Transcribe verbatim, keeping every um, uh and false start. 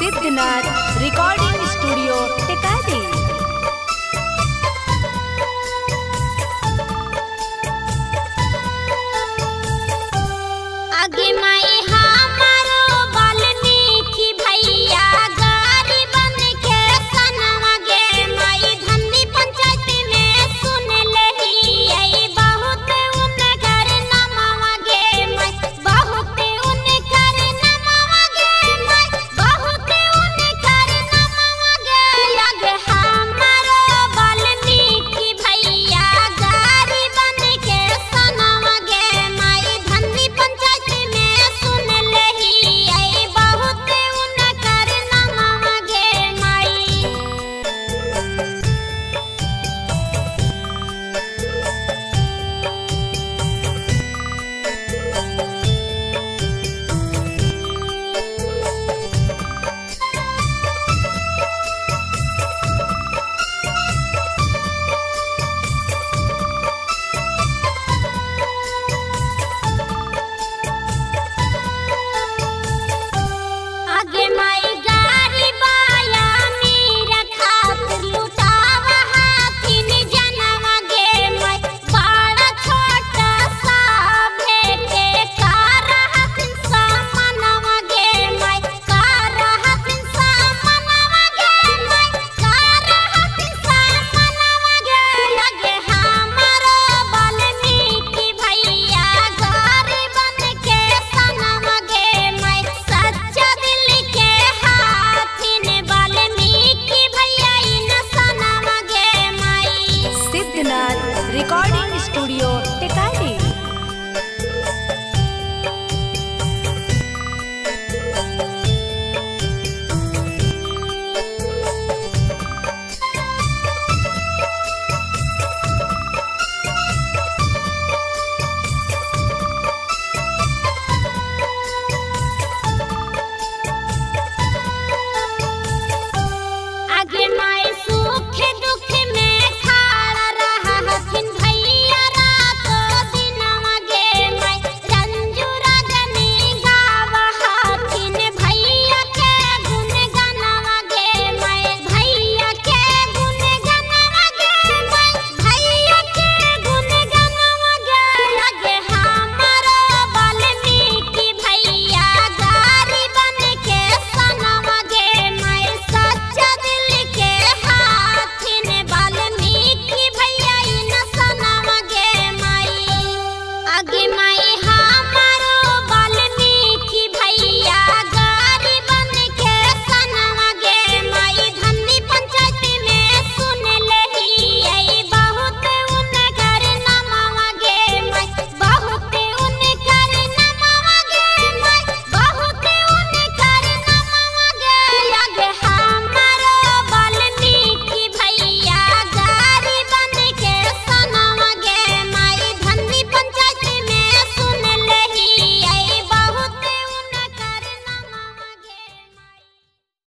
Siddhnath recording.